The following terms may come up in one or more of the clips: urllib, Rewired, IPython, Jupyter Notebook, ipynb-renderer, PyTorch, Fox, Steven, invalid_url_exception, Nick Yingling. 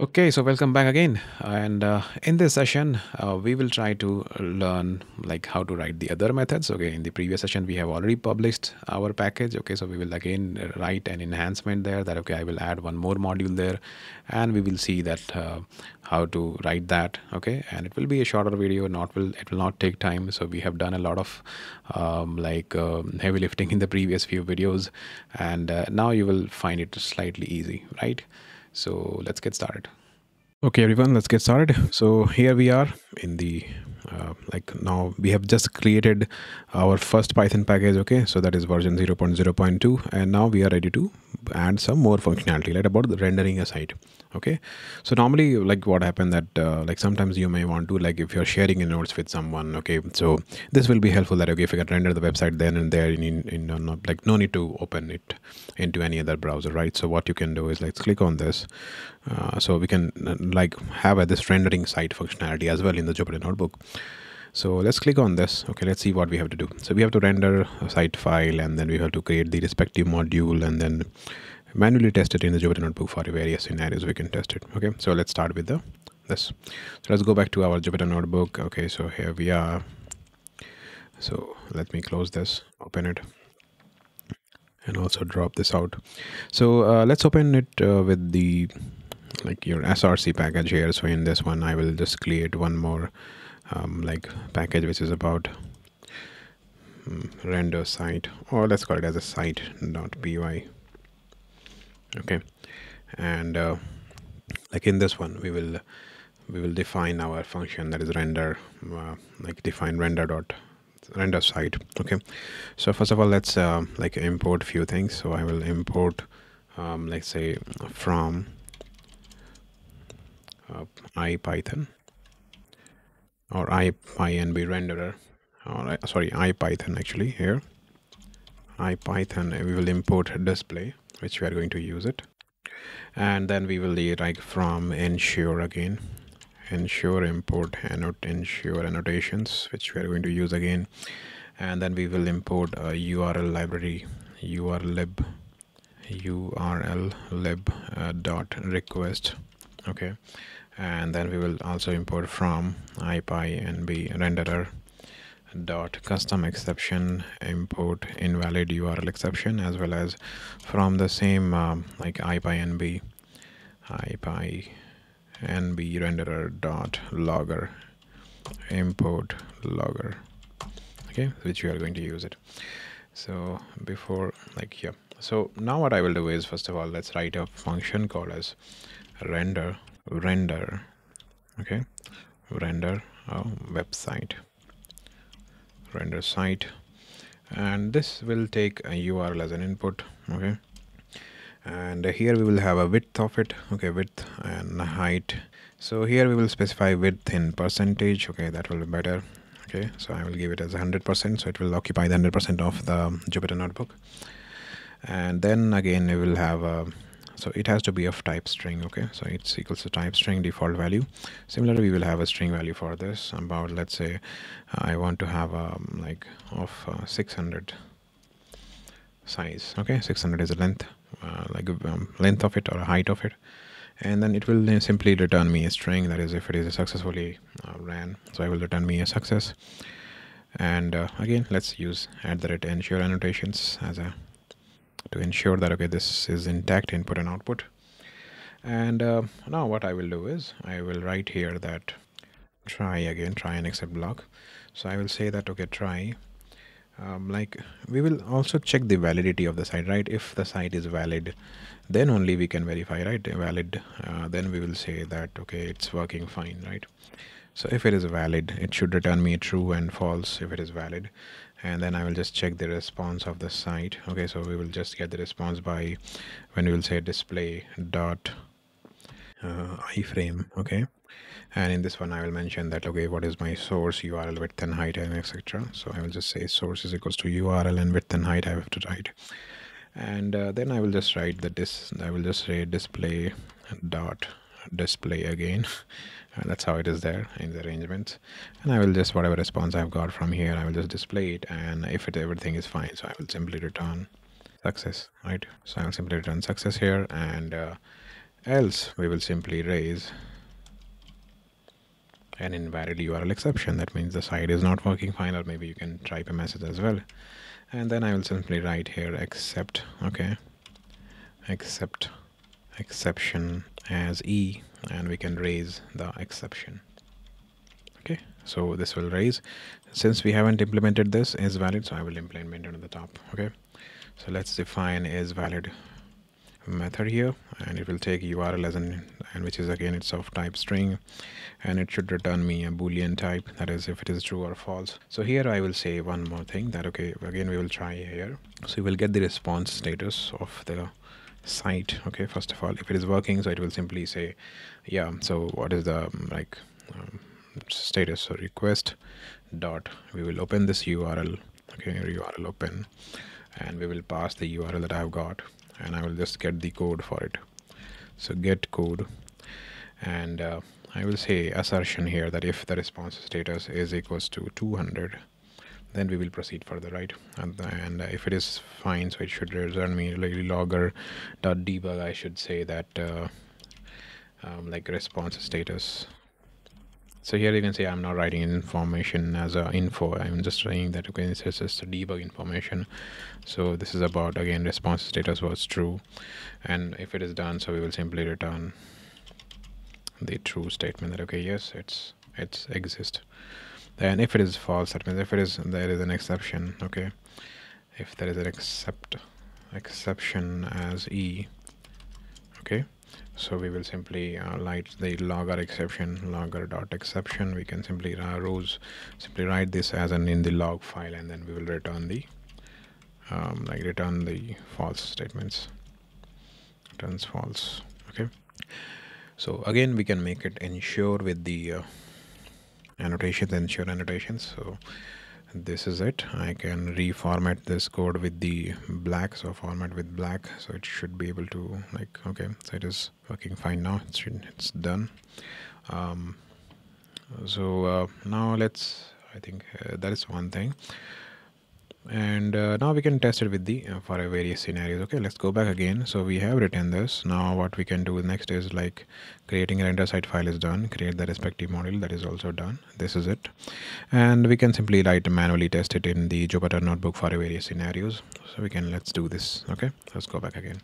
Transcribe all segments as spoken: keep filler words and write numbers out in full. Okay, so welcome back again, and uh, in this session uh, we will try to learn like how to write the other methods. Okay, in the previous session we have already published our package. Okay, so we will again write an enhancement there that okay, I will add one more module there, and we will see that uh, how to write that. Okay, and it will be a shorter video, not will it will not take time. So we have done a lot of um, like uh, heavy lifting in the previous few videos, and uh, now you will find it slightly easy, right? So let's get started. Okay, everyone, let's get started. So here we are in the uh, like now we have just created our first Python package. Okay, so that is version zero point zero point two, and now we are ready to add some more functionality, right, about the rendering aside. Okay, so normally like what happened that uh, like sometimes you may want to, like if you're sharing your notes with someone, okay, so this will be helpful that okay, if you can render the website then and there in, in, in no, like no need to open it into any other browser, right? So what you can do is like click on this, uh, so we can uh, like have uh, this rendering site functionality as well in the Jupyter Notebook. So let's click on this. Okay, let's see what we have to do. So we have to render a site file, and then we have to create the respective module, and then manually test it in the Jupyter Notebook for various scenarios we can test it. Okay, so let's start with the this. So let's go back to our Jupyter Notebook. Okay, so here we are. So let me close this, open it, and also drop this out. So uh, let's open it uh, with the like your S R C package here. So in this one I will just create one more um, like package which is about um, render site, or let's call it as a site.py. Okay, and uh, like in this one we will we will define our function that is render uh, like define render dot render site. Okay, so first of all let's uh, like import few things. So I will import um, let's say from uh, IPython or ipynb-renderer or uh, sorry IPython actually here IPython. We will import display, which we are going to use it, and then we will like from ensure again ensure import annotate ensure annotations, which we are going to use again, and then we will import a U R L library urllib urllib uh, dot request. Okay, and then we will also import from ipynb-renderer dot custom exception import invalid U R L exception, as well as from the same um, like ipynb ipynb renderer dot logger import logger. Okay, which we are going to use it. So before like here, so now what I will do is first of all let's write a function called as render render okay render oh, website render site, and this will take a U R L as an input. Okay, and here we will have a width of it. Okay, width and height. So here we will specify width in percentage. Okay, that will be better. Okay, so I will give it as one hundred percent, so it will occupy the one hundred percent of the Jupyter Notebook. And then again we will have a, so it has to be of type string. Okay, so it's equals to type string default value. Similarly we will have a string value for this about, let's say I want to have a like of uh, six hundred size. Okay, six hundred is the length uh, like um, length of it or height of it, and then it will simply return me a string, that is if it is successfully uh, ran. So I will return me a success, and uh, again let's use at the rate ensure annotations as a to ensure that okay, this is intact input and output. And uh, now what I will do is I will write here that try again try and except block. So I will say that okay, try um, like we will also check the validity of the site, right? If the site is valid, then only we can verify, right? Valid, uh, then we will say that okay, it's working fine, right? So if it is valid, it should return me true and false if it is valid. And then I will just check the response of the site. Okay, so we will just get the response by when we will say display dot uh, iframe. Okay, and in this one I will mention that okay, what is my source, U R L, width and height, and etc. So I will just say source is equals to U R L and width and height I have to write, and uh, then I will just write that this I will just say display dot display again. And that's how it is there in the arrangements, and I will just whatever response I've got from here I will just display it, and if it everything is fine, so I will simply return success, right? So I will simply return success here, and uh, Else we will simply raise an invalid U R L exception. That means the site is not working fine, or maybe you can type a message as well. And then I will simply write here except, okay, except exception as E, and we can raise the exception. Okay, so this will raise. Since we haven't implemented this is valid, so I will implement it on the top. Okay, so let's define is valid method here, and it will take U R L as an, and which is again it's of type string, and it should return me a boolean type, that is if it is true or false. So here I will say one more thing, that okay, again we will try here, so you will get the response status of the site. Okay, first of all, if it is working, so it will simply say yeah, so what is the like um, status, so request dot, we will open this U R L, okay, U R L open, and we will pass the U R L that I've got, and I will just get the code for it. So get code, and uh, I will say assertion here that if the response status is equals to two hundred, then we will proceed further, right? And, and uh, if it is fine, so it should return me logger dot debug. I should say that uh, um, like response status. So here you can say I'm not writing information as a info, I'm just saying that okay, it's just a debug information. So this is about again response status was true, and if it is done, so we will simply return the true statement that okay, yes, it's it's exist. Then if it is false, that means if it is there is an exception. Okay, if there is an except exception as E, okay, so we will simply uh, light the logger exception, logger dot exception. We can simply uh, rows simply write this as an in the log file, and then we will return the um, like return the false statements, returns false. Okay, so again we can make it ensure with the uh, annotations, ensure annotations. So this is it. I can reformat this code with the black, so format with black, so it should be able to like okay, so it is working fine now, it's, it's done. Um, so uh, now let's, I think uh, that is one thing, and uh, now we can test it with the uh, for various scenarios. Okay, let's go back again. So we have written this. Now what we can do next is like creating a render site file is done, create the respective module, that is also done. This is it, and we can simply write manually test it in the Jupyter Notebook for various scenarios. So we can, let's do this. Okay, let's go back again.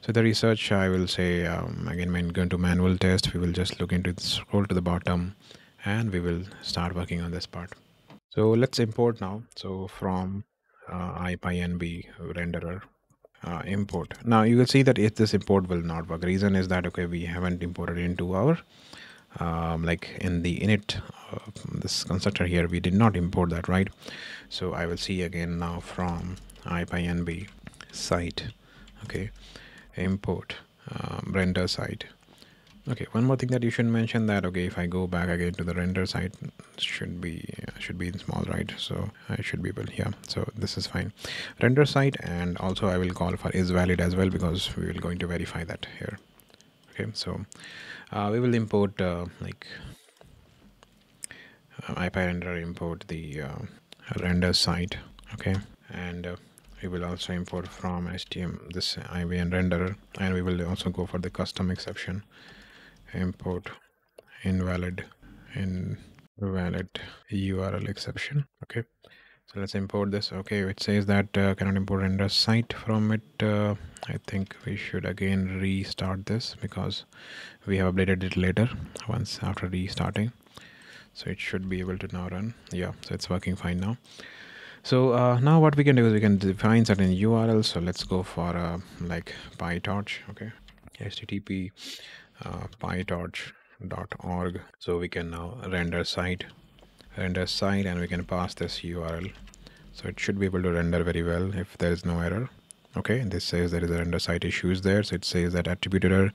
So the research, I will say um, again when going to manual test, we will just look into this, scroll to the bottom, and we will start working on this part. So let's import now. So from Uh, ipynb-renderer uh, import. Now you will see that if this import will not work, reason is that okay, we haven't imported into our um, like in the init uh, this constructor here, we did not import that, right? So I will see again now from ipynb site, okay, import um, render site. Okay, one more thing that you should mention that okay, if I go back again to the render site, should be should be in small, right? So I should be able, yeah, so this is fine, render site. And also I will call for is valid as well, because we will going to verify that here. Okay, so uh, we will import uh, like uh, ipynb-renderer import the uh, render site. Okay, and uh, we will also import from H T M this ipynb-renderer, and we will also go for the custom exception, import invalid invalid U R L exception. Okay, so let's import this. Okay, it says that uh, cannot import render site from it. uh, I think we should again restart this, because we have updated it later once after restarting, so it should be able to now run. Yeah, so it's working fine now. So uh, now what we can do is we can define certain U R Ls. So let's go for uh, like PyTorch. Okay, H T T P uh, pytorch dot org. So we can now render site, render site, and we can pass this U R L. So it should be able to render very well if there is no error. Okay, and this says there is a render site issues there. So it says that attribute error.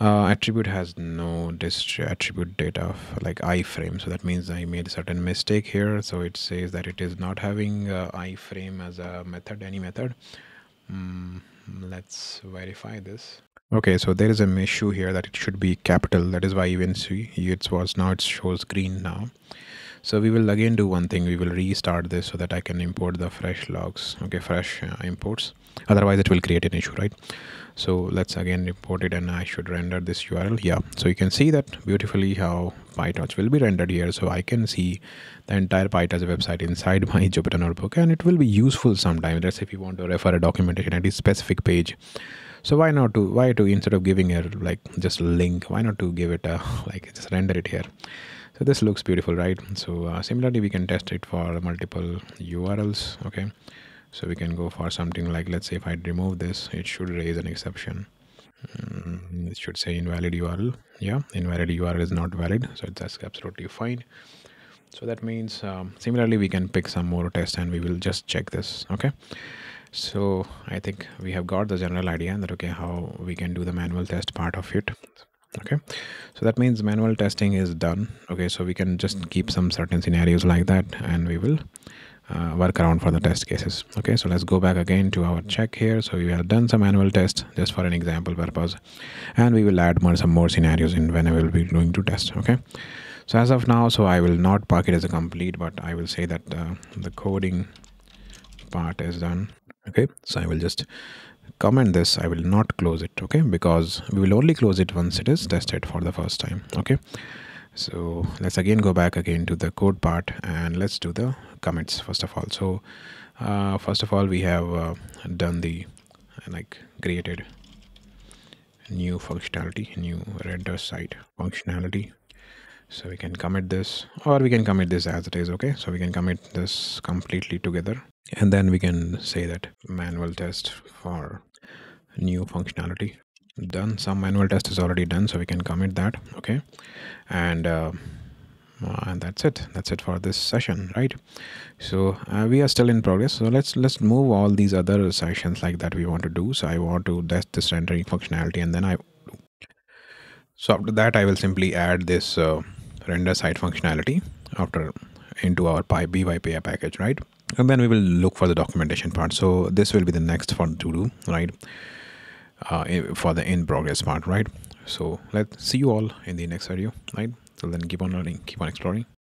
Uh, attribute has no dist attribute data like iframe, so that means I made a certain mistake here. So it says that it is not having uh, iframe as a method, any method. Mm, let's verify this. Okay, so there is an issue here that it should be capital, that is why you can see it was now, it shows green now. So we will again do one thing, we will restart this so that I can import the fresh logs. Okay, fresh uh, imports. Otherwise it will create an issue, right? So let's again import it, and I should render this U R L. Yeah, so you can see that beautifully how PyTorch will be rendered here. So I can see the entire PyTorch website inside my Jupyter Notebook, and it will be useful sometimes. Let's say if you want to refer a documentation at a specific page. So why not to, why to, instead of giving a like just link, why not to give it a, like just render it here. So this looks beautiful, right? So uh, similarly, we can test it for multiple U R Ls, okay? So we can go for something like, let's say if I remove this, it should raise an exception. Mm, it should say invalid U R L. Yeah, invalid U R L is not valid. So that's absolutely fine. So that means um, similarly, we can pick some more tests and we will just check this. Okay. So I think we have got the general idea that, okay, how we can do the manual test part of it. Okay, so that means manual testing is done. Okay, so we can just keep some certain scenarios like that, and we will Uh, work around for the test cases. Okay, so let's go back again to our check here. So we have done some manual tests just for an example purpose, and we will add more some more scenarios in when I will be going to test. Okay, so as of now, so I will not park it as a complete, but I will say that uh, the coding part is done. Okay, so I will just comment this. I will not close it, okay, because we will only close it once it is tested for the first time. Okay, so let's again go back again to the code part, and let's do the commits first of all. So uh, first of all, we have uh, done the like created new functionality, new render site functionality. So we can commit this, or we can commit this as it is. Okay, so we can commit this completely together, and then we can say that manual test for new functionality done. Some manual test is already done, so we can commit that. Okay, and uh, Uh, and that's it that's it for this session, right? So uh, we are still in progress, so let's let's move all these other sessions like that we want to do. So I want to test this rendering functionality, and then I so after that I will simply add this uh, render site functionality after into our py by py package, right? And then we will look for the documentation part. So this will be the next for to do, right? Uh, for the in progress part, right? So let's see you all in the next video, right? So then keep on learning, keep on exploring.